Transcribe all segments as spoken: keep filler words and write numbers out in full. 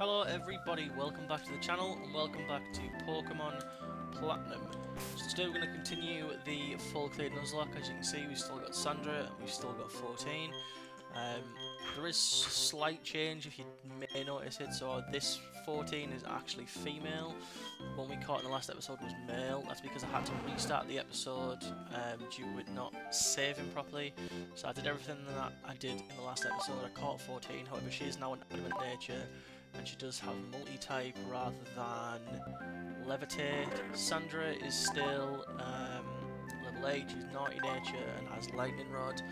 Hello everybody, welcome back to the channel and welcome back to Pokemon Platinum. So today we're going to continue the full cleared Nuzlocke. As you can see, we've still got Sandra and we've still got fourteen. Um, there is slight change if you may notice it, so this fourteen is actually female. The one we caught in the last episode was male. That's because I had to restart the episode um, due to it not saving properly. So I did everything that I did in the last episode. I caught fourteen, however she is now an adamant nature and she does have multi-type rather than levitate. Sandra is still um, level eight, she's naughty nature and has lightning rod,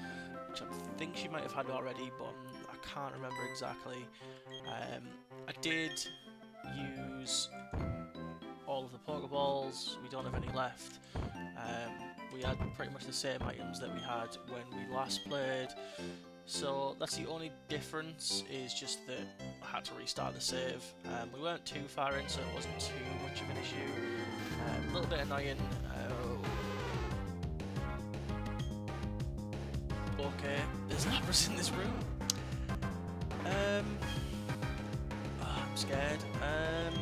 which I think she might have had already, but I can't remember exactly. Um, I did use all of the Poké Balls, we don't have any left. Um, we had pretty much the same items that we had when we last played, so that's the only difference, is just that I had to restart the save. Um, we weren't too far in, so it wasn't too much of an issue. Um, a little bit annoying. Uh, Okay, there's Labras in this room. Um, oh, I'm scared. Um,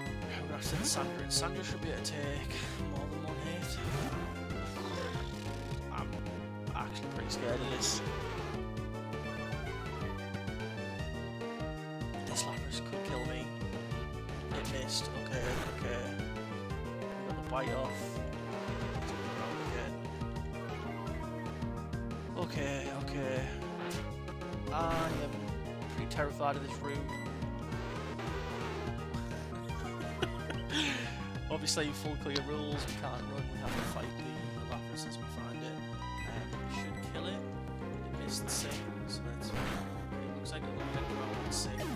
I'm gonna have to send Sandra in. Sandra should be able to take more than one hit. I'm actually pretty scared of this. This Labras could kill me. It missed. Okay, okay. Got the bite off. Okay, okay. I am pretty terrified of this room. Obviously, full clear rules. We can't run. We have to fight the Lapras as we find it. Um, we should kill it. It missed the save, so that's fine. It looks like it looked like we're all the same. Which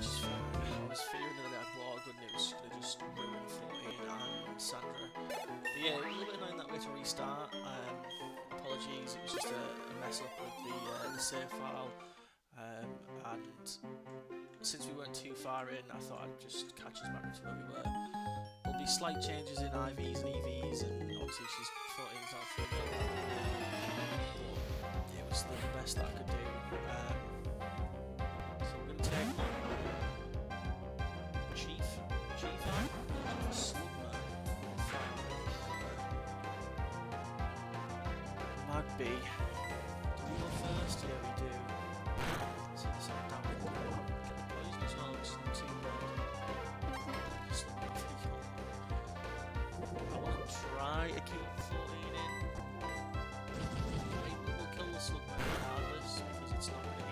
is fine. I was fearing that I'd log and it was going to just ruin fourteen and Sandra. But yeah, it was a little bit annoying that way to restart. Um, Apologies, it was just a mess up with the, uh, the save file, um, and since we weren't too far in, I thought I'd just catch us back up to where we were. There'll be slight changes in I Vs and E Vs, and obviously she's fourteen out for a bit, but it was the best that I could do. Um, so we're going to take on Chief, Chief on, Slug Man. Might be. Do we go first? Yeah, we do. Let's see this down the wall. Get the poison as well, which doesn't seem bad. Just not pretty cool. I want to try to keep fourteen in. We will kill the Slugman regardless, because it's not going to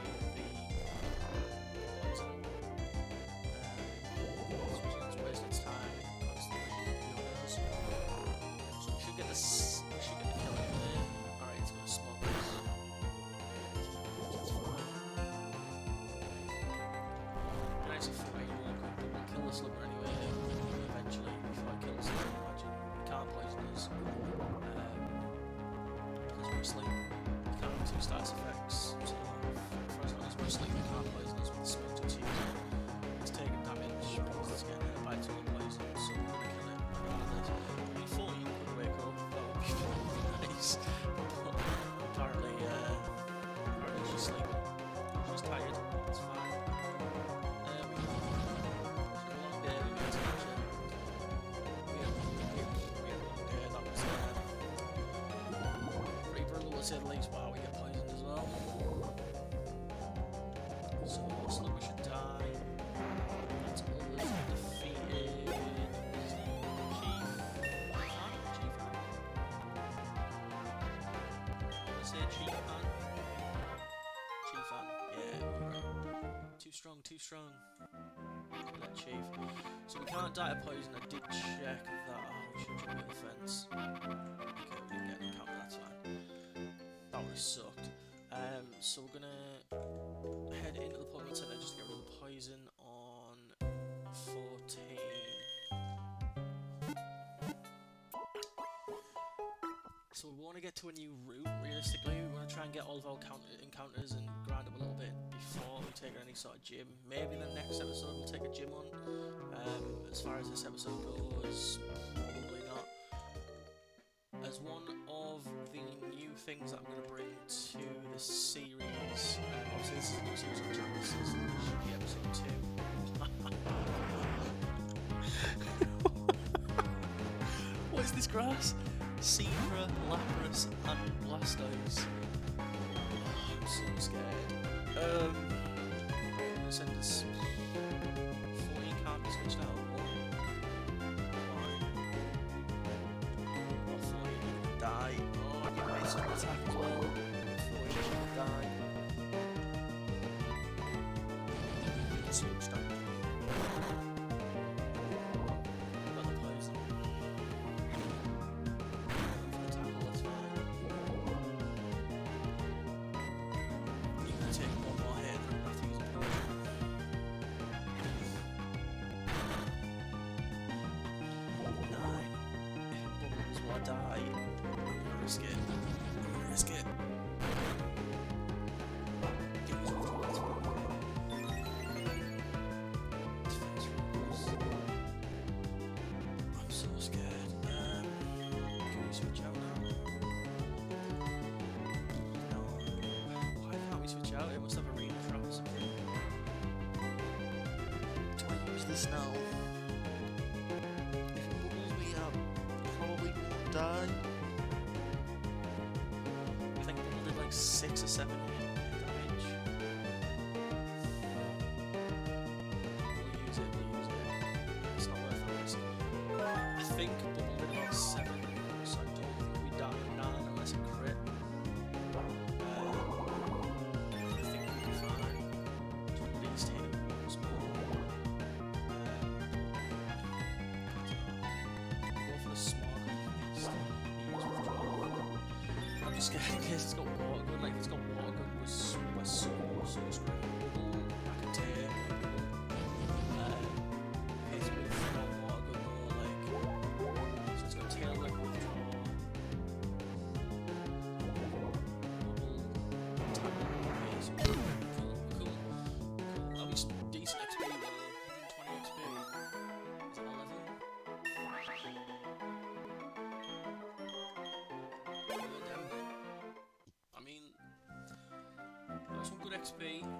at least while we get poisoned as well. So it looks like we should die. That's all that's defeated. Chief Han? Chief Han? I want to say Chief Han. Chief Han. Yeah, right. Too strong, too strong. Look at that Chief. So we can't die of poison. I did check that. Oh, we should jump at the fence. Okay, we didn't get any cover, that's fine. That would have sucked. Um, so we're going to head into the Pokemon Centre just to get rid of the poison on fourteen. So we want to get to a new route, realistically. We want to try and get all of our counter encounters and grind up a little bit before we take any sort of gym. Maybe the next episode we'll take a gym on. Um, as far as this episode goes, probably not. As one of the new things that I'm going to bring to the series. Um, obviously, this is a new series on the channel, this is episode two. What is this grass? Seedra, Lapras, and Blastoise. Oh, I'm so scared. Um, since four you can't be switched out. Die. Oh, you can make some attack as well. Before you die. You can see much damage. Got the pose though. For the tackle, that's fine. You can take one more hit and have to use a potion. Nine. Bubbles will die. Risk it. Risk it. I'm so scared. Um, can we switch out now? No. Why can't we switch out? It must have arena trap or something. Do I use this now? If it bubbles me up, probably will die. Six or seven hit damage. We'll use it, we'll use it. It's not worth the risk. I think bubble did about seven, so I don't think we die on nine unless it crit. Um, I think we'll be fine. So at least hit it once more. Um, go for the smog, at least. I'm just scared in case it's got water gun, like if it's got water gun, we're so, we're so, so screwed. I can take uh, his with not water gun or like, so it's got tail like withdraw. Tackle, cool, cool, cool. At least decent X P though, one hundred twenty X P. Is that eleven? Some good X P. Um,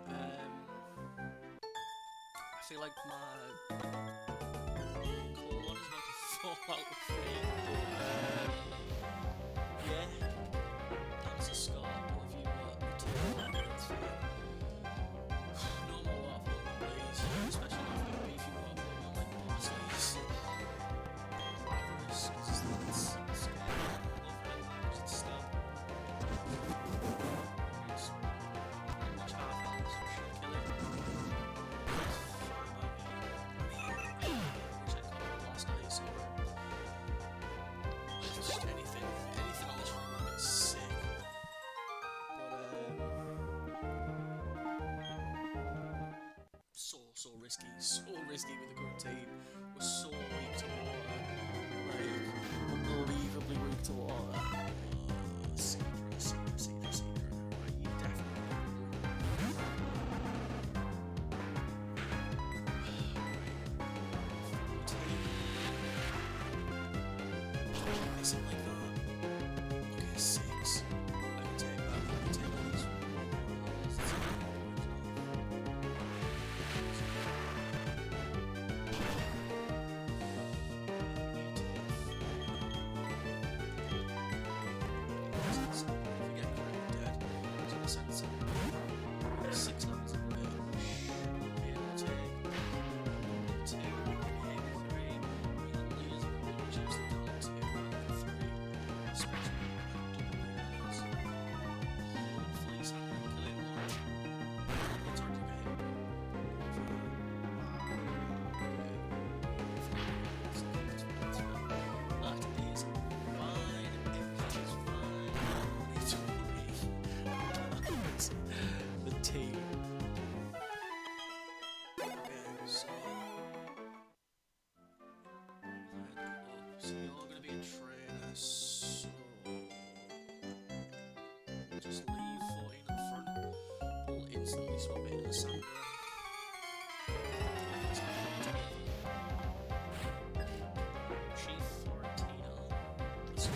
I feel like my Clawlon is about to fall out with me. Um, yeah, that's a score. All of you got two minutes for you. No more water Pokemon, please. Especially not the beefy water Pokemon like Blastoise. Labras, because it's the score. I love it, it's stop. So risky, so risky with the current team. We're so weak to water, like unbelievably weak to water. Seedra, Seedra, Seedra, Seedra. Right, you definitely. Right. Is it like that? Okay, six. I can take that. I can take all these. Six levels of the Here we'll take two, here three, we're going to lose and we'll reduce it down to three. Special double hopefully something will kill it one. It's already got hit. That is fine, everything is fine. I need to leave. Okay, so so you're all gonna be a trainer, so just leave fourteen in front, we'll instantly swap it in the sand. Chief Florentino. So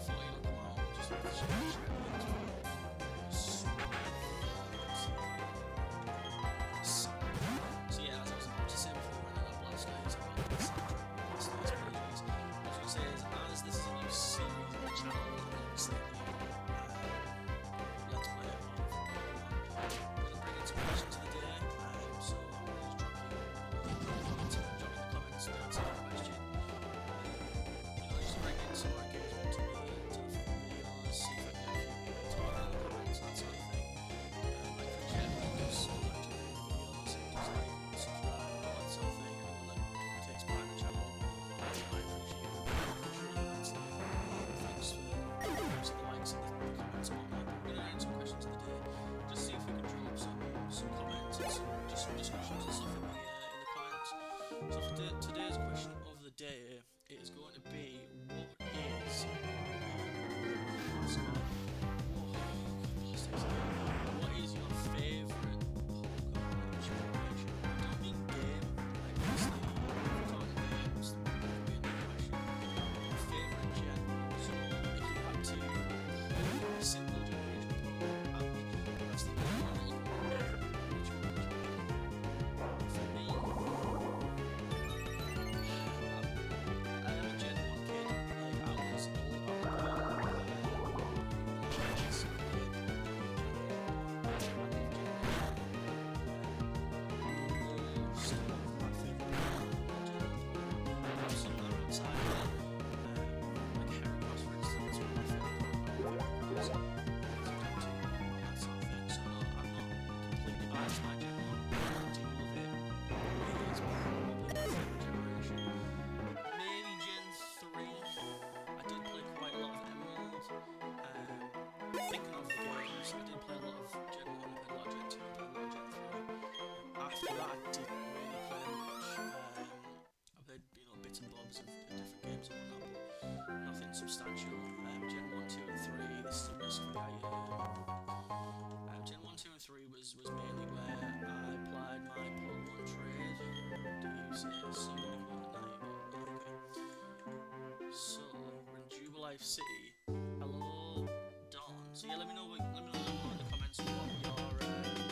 fourteen the, today's question of the day is going to be, what is what is your favourite Pokemon generation? I don't mean game, like obviously if you're talking games, that would be another question. Your favourite gen. So if you had to play a single generation Pokemon, that's the one that you can play. City. Hello, Dawn. So yeah, let me know. Let me know in the comments what your uh, strategy.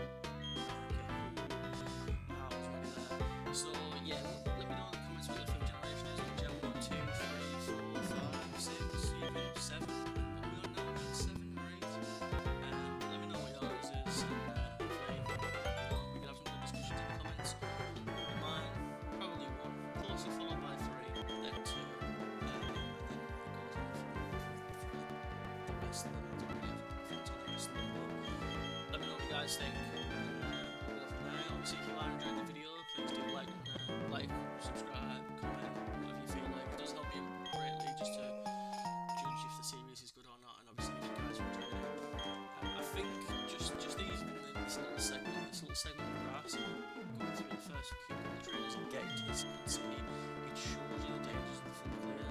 Okay, my house might be there. So yeah, let me know in the comments what your favourite generation is. Gen one, two, three, four, five, six, even seven. Are we on now? Seven or eight? Um, let me know what yours is. And, uh, hopefully we can have some good discussions in the comments. Mine probably one, closely followed by three. Then two, um, and then it goes on for the rest of them. I don't really have a preference on the rest of them, but let me know what you guys think. And uh, we'll go from there. Obviously, if you are enjoying the video, please do like, uh, like, subscribe, comment, whatever you feel like. It does help me greatly just to judge if the series is good or not, and obviously if you guys are enjoying it. Um, I think just just these this little segment, this little segment of graphs, going through the first few trainers and getting to the second city. It shows you the dangers of the full player.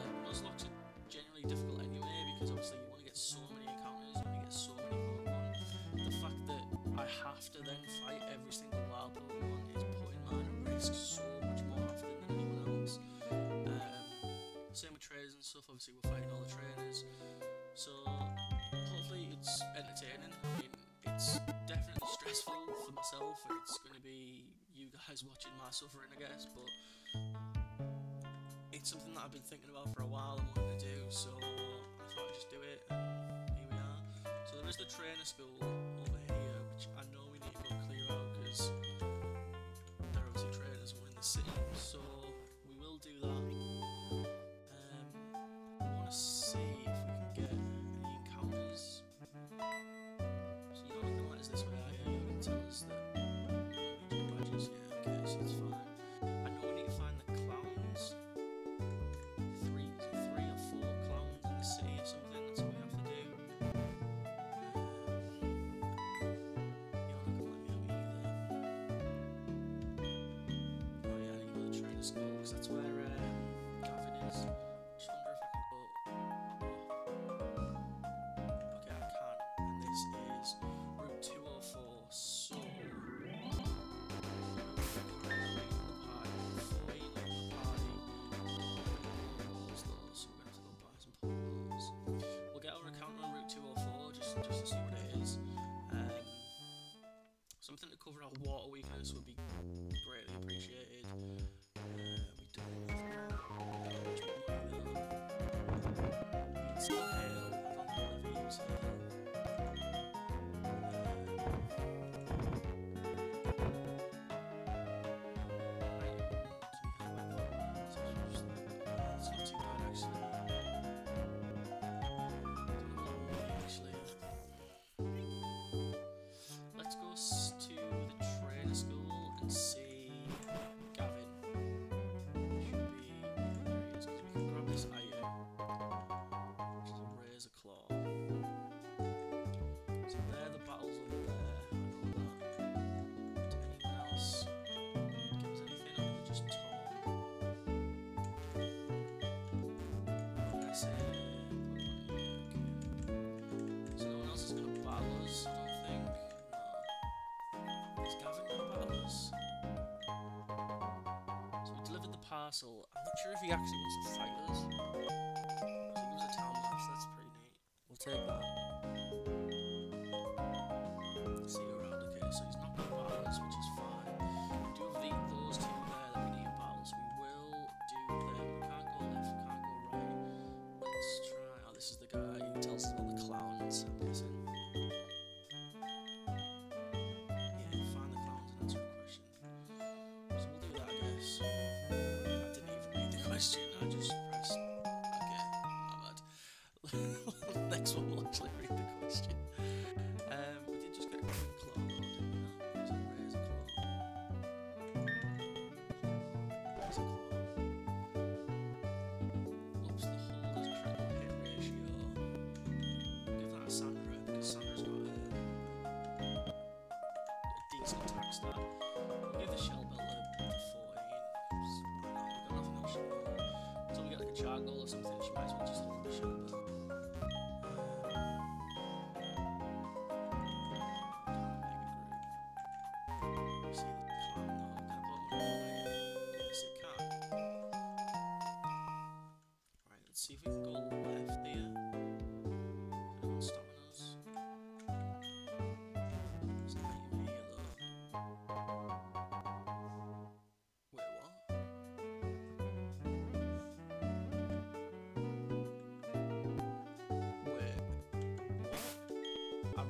Like, Nuzlocke are generally difficult anyway because obviously you want to get so many encounters, you want to get so many Pokemon. The fact that I have to then fight every single wild Pokemon is putting mine at risk so much more often than anyone else. Um, same with trainers and stuff, obviously we're fighting all the trainers. So, hopefully it's entertaining. I mean, it's definitely stressful for myself, and it's going to be you guys watching my suffering, I guess, but it's something that I've been thinking about for a while and wanting to do, so I thought I'd just do it, and here we are. So there is the trainer school over here, which I know we need to go clear out, because there are obviously trainers within the city, so we will do that. Um, I want to see if we can get any encounters. So you don't know what is this way out here, you can tell us that we do badges, yeah, okay, so it's fine. Something to cover our water weakness would be greatly appreciated. Uh, we don't have much money though. We need some hail, I don't think I'll ever use hail. Claw. So they're the battles over there. castle. I'm not sure if he actually wants to fight us. I think it was a town match, that's pretty neat. We'll take that. See you around, okay, so he's not going to battle us, which is fine. We do have the, those two there that we need to battle, so we will do them. We can't go left, we can't go right. Let's try. Oh, this is the guy who tells us about the clowns, I'm guessing. Goal or something, she might as well just hold the shell bell.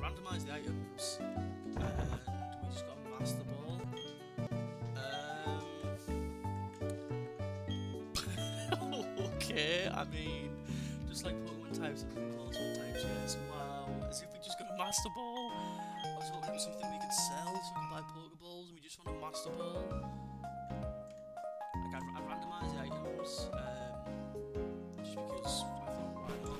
Randomise the items, and we just got Master Ball. Um, okay, I mean, just like Pokemon types and Poké Balls, one types, yes. Wow, as if we just got a Master Ball. I was hoping it was something we could sell, so we could buy Poké Balls, and we just want a Master Ball. Like, I randomised the items, um, just because I thought, why not?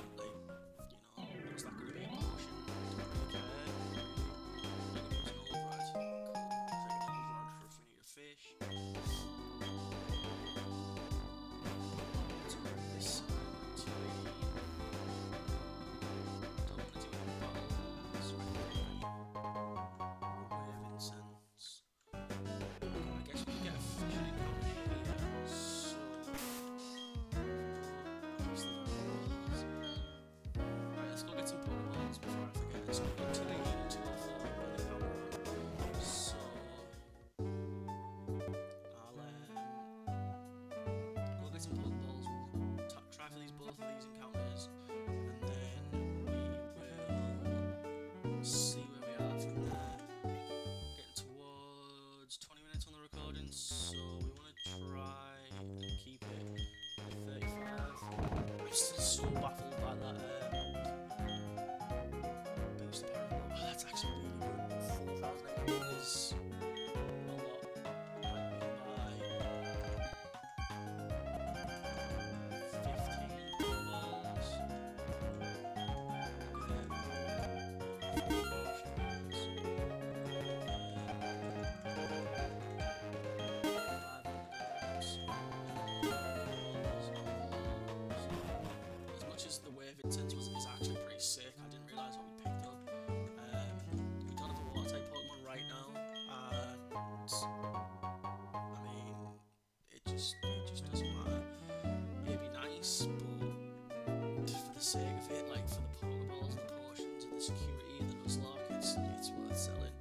Security, the Nuzlocke, it's, it's worth selling.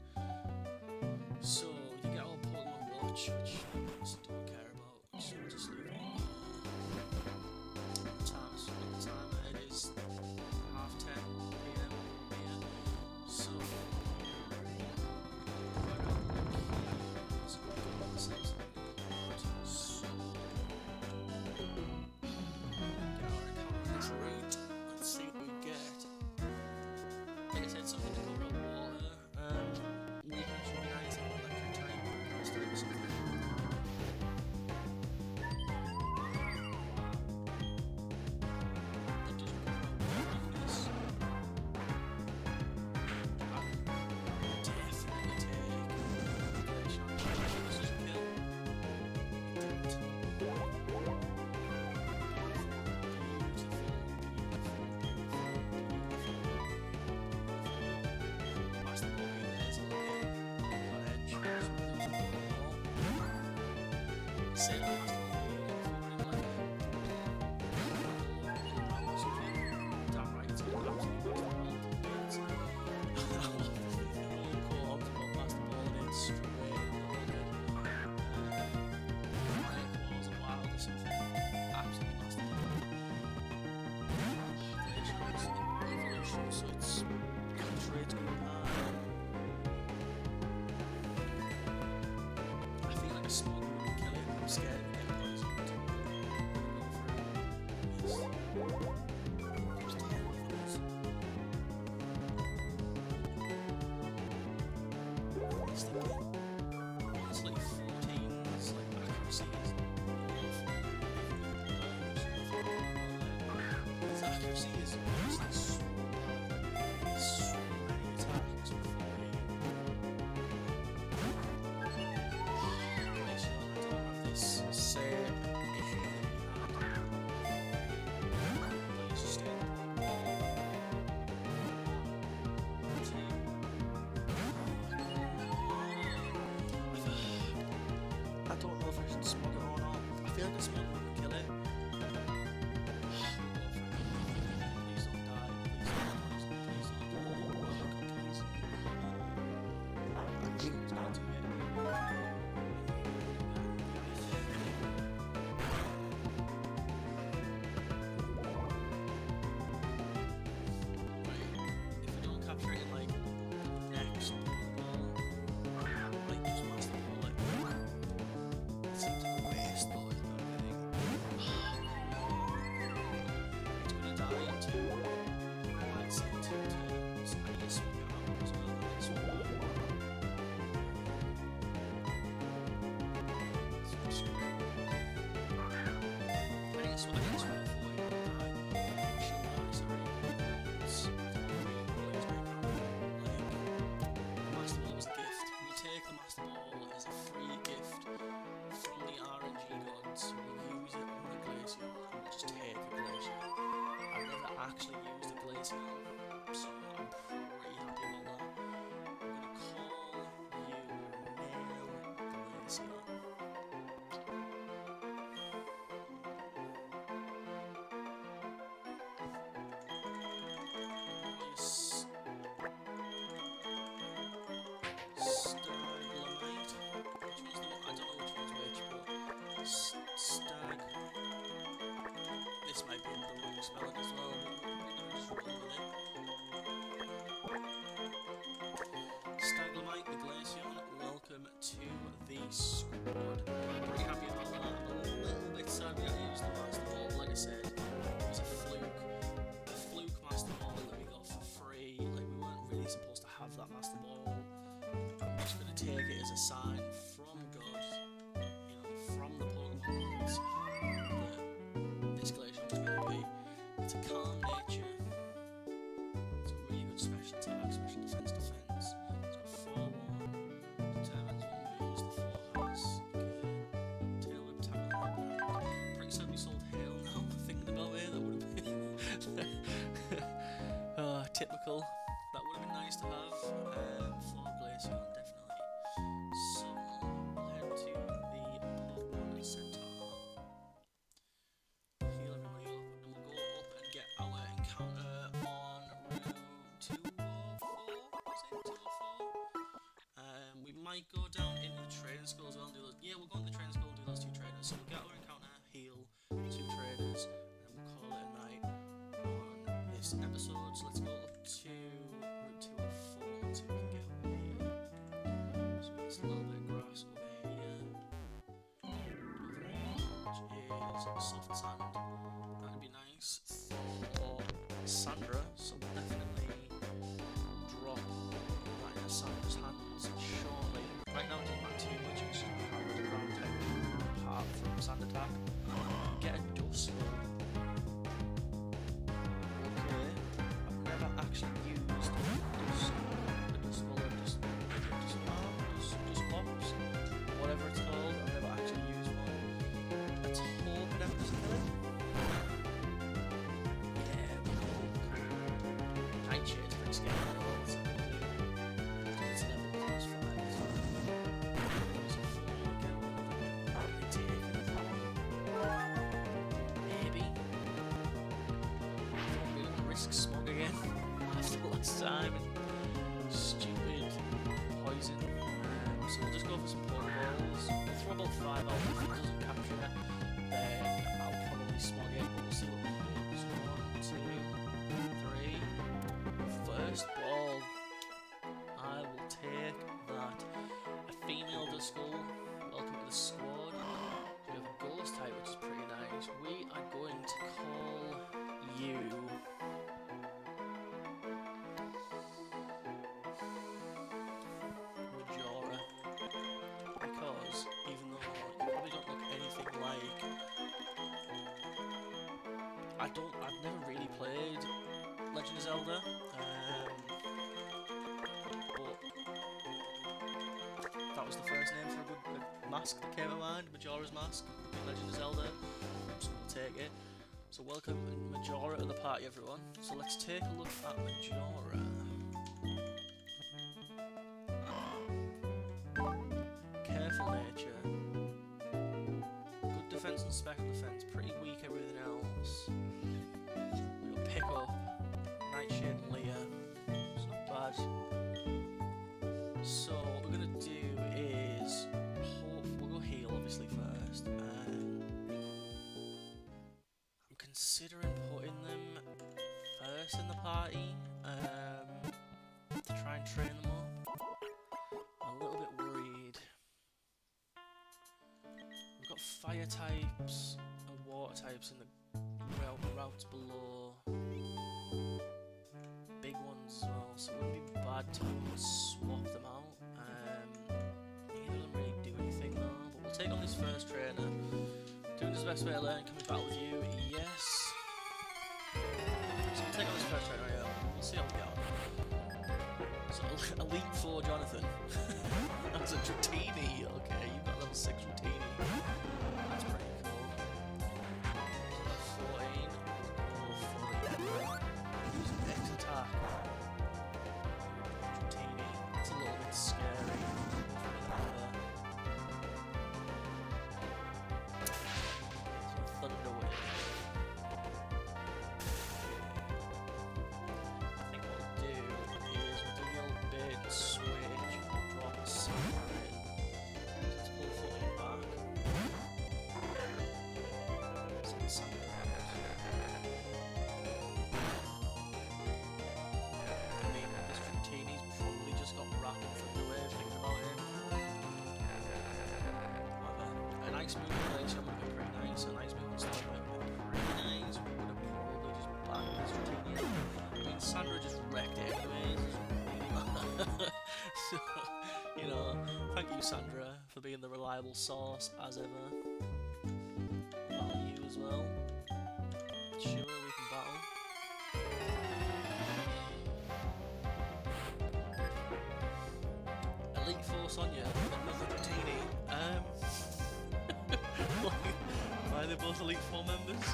So, you get our Pokemon Watch, which I just don't care about, so we'll just leave it on. Time, so the time it is. just not really kill it. I'm scared of everybody's going to go for it. Just, just to end with this. It's the game. Honestly, fourteen is like accuracy is not accuracy is just like typical. That would have been nice to have um, for Glaceon, definitely. So we'll head to the Pokemon Center. Heal everybody up, and we'll go up and get our encounter on room two or four. Was it two or four? Um, we might go down into the training school as well and do those. Yeah, we'll go into the training school and do those two trainers. So we'll get our encounter, heal, two trainers, and we'll call it a night on this episode. So let's go. Soft sand, that'd be nice. Or Sandra, so we'll definitely drop right in Sandra's hands shortly. Right now it doesn't matter too much, it's just powered around it, apart from sand attack. Get a Duskull. Okay, I've never actually used a Duskull, a Duskull, a whatever it's called. I've never actually used. Time and stupid poison. So we'll just go for some Poké Balls. We'll throw about five out. If it doesn't capture it, then I'll probably smog it. But we'll see what we do. So one, two, three. First ball. I will take that. A female Duskull. Welcome to the school. I don't, I've never really played Legend of Zelda, um, but that was the first name for a good a mask that came to mind, Majora's Mask, Legend of Zelda, so we'll take it. So welcome Majora to the party, everyone. So let's take a look at Majora. Careful nature, good defense and special defense, pretty weak everything else. We'll pick up Nightshade and Leah, it's not bad. So what we're going to do is, we'll go heal obviously first. Um, I'm considering putting them first in the party um, to try and train them up. I'm a little bit worried. We've got fire types and water types in the route, routes below. Big ones as well, so it wouldn't be bad to swap them out. Um, neither of them really do anything though, but we'll take on this first trainer. Doing this the best way to learn, can we battle with you? Yes. So we'll take on this first trainer right now. We'll see how we get on. So Elite four Jonathan. That's a Dratini, okay, you've got level six Dratini. Sandra for being the reliable source as ever. Value as well. Sure, we can battle. Elite Four Sonya, another Dratini. Um, why, why are they both Elite Four members?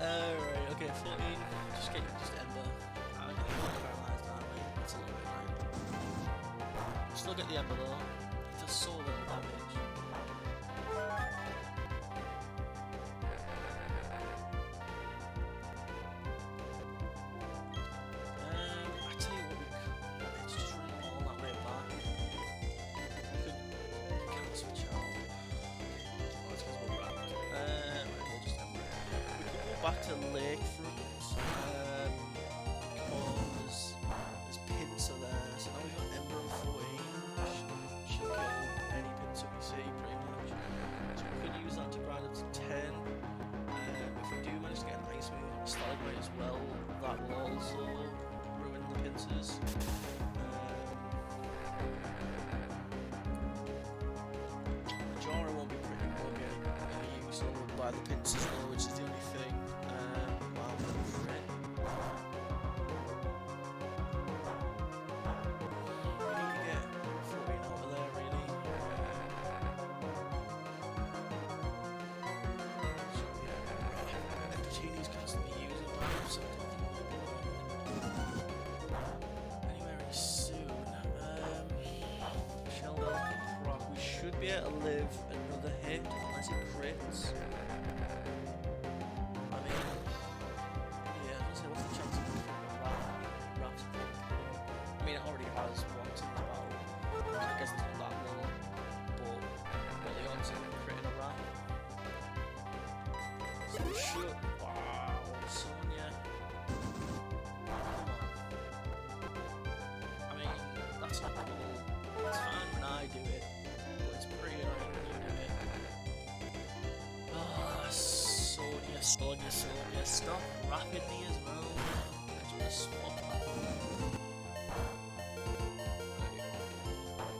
Alright, uh, okay, fourteen. Just get just Ember. I'm gonna go paralyzed, aren't we? That's a little bit right. Just look at the Ember though, it does so little damage. Um, I tell you what, we could, let's just run all that way back. We could, we can't switch out. Oh, that's because we're wrapped. Uh, we'll just Ember. We could go back to Lakefront, um, because there's Pinsa there, so now we've got Ember and four. By the pincers though, which is the only thing. Um, wow, red. We need to get fourteen out of there, really. So yeah, and Dratini's constantly using that, so I don't think we'll be anywhere really soon. Um, shell down rock. We should be able to live another hit unless it crits. Sonya, Sonya, stop rapping me as well. I just swap that. I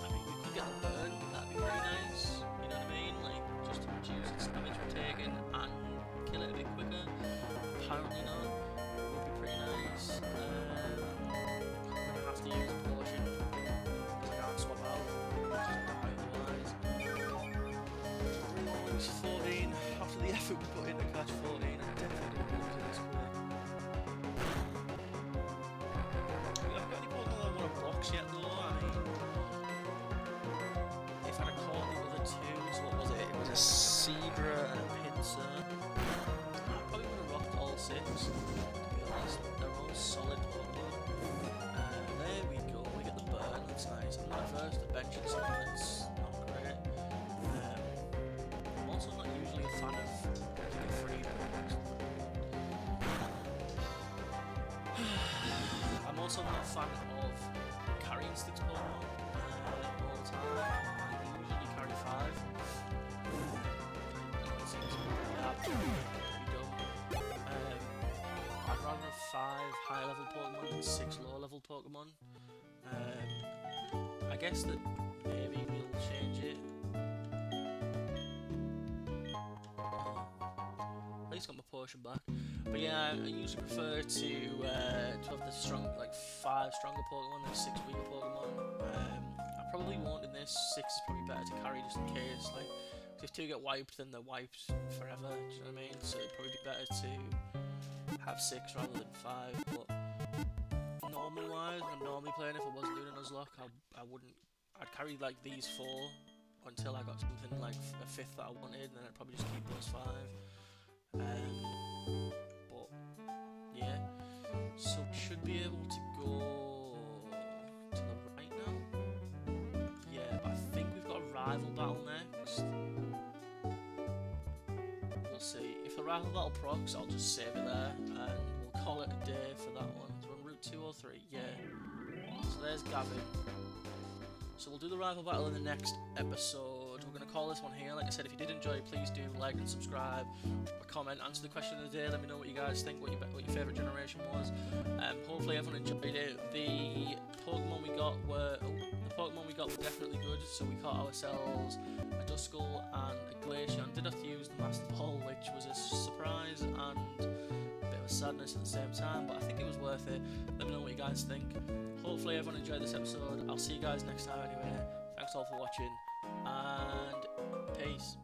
mean, we could get a burn, that'd be pretty nice. You know what I mean? Like, just to reduce its damage we're taking and kill it a bit quicker. six. To be honest, they're all solid Pokemon. And there we go, we get the burn, that's nice. And at first, the bench is something that's not great. Um, I'm also not usually a fan of getting free packs. I'm also not a fan of carrying sticks Pokemon uh, all the time. I usually carry five. That seems to be five high-level Pokemon and six low-level Pokemon. Um, I guess that maybe we'll change it. At least got my potion back. But yeah, I usually prefer to uh, to have the strong, like five stronger Pokemon than six weaker Pokemon. Um, I probably won't in this. Six is probably better to carry just in case. Like, cause if two get wiped, then they're wiped forever. Do you know what I mean? So it'd probably be better to have six rather than five, but normal wise, when I'm normally playing, if I wasn't doing a Nuzlocke, I, I wouldn't, I'd carry like these four until I got something like a fifth that I wanted, and then I'd probably just keep those five, um, but yeah, so should be able to go to the right now, yeah, but I think we've got a rival battle next. See, if the rival battle procs, I'll just save it there and we'll call it a day for that one. So we're on route two or three, yeah. So there's Gavin. So we'll do the rival battle in the next episode. We're going to call this one here. Like I said, if you did enjoy, please do like and subscribe, comment, answer the question of the day. Let me know what you guys think, what your what your favourite generation was. Um, hopefully everyone enjoyed it. The Pokemon we got were oh, the Pokemon we got were definitely good. So we caught ourselves a Duskull and a Glaceon. Did have to use the Master Ball, which was a surprise and a bit of a sadness at the same time. But I think it was worth it. Let me know what you guys think. Hopefully everyone enjoyed this episode. I'll see you guys next time anyway. Thanks all for watching, and peace.